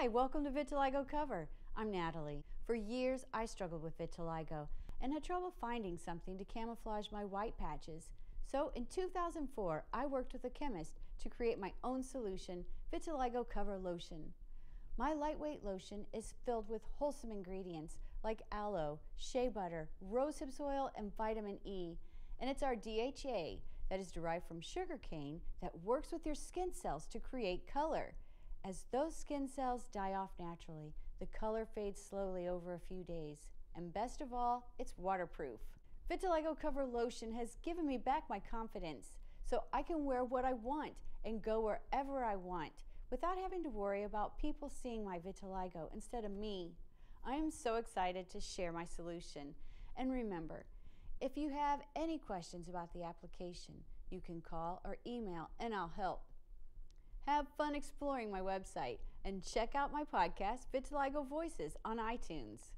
Hi, welcome to Vitiligo Cover. I'm Natalie. For years, I struggled with vitiligo and had trouble finding something to camouflage my white patches. So in 2004, I worked with a chemist to create my own solution, Vitiligo Cover Lotion. My lightweight lotion is filled with wholesome ingredients like aloe, shea butter, rosehip oil, and vitamin E. And it's our DHA that is derived from sugarcane that works with your skin cells to create color. As those skin cells die off naturally, the color fades slowly over a few days. And best of all, it's waterproof. Vitiligo Cover Lotion has given me back my confidence, so I can wear what I want and go wherever I want without having to worry about people seeing my vitiligo instead of me. I am so excited to share my solution. And remember, if you have any questions about the application, you can call or email and I'll help. Have fun exploring my website and check out my podcast, Vitiligo Voices, on iTunes.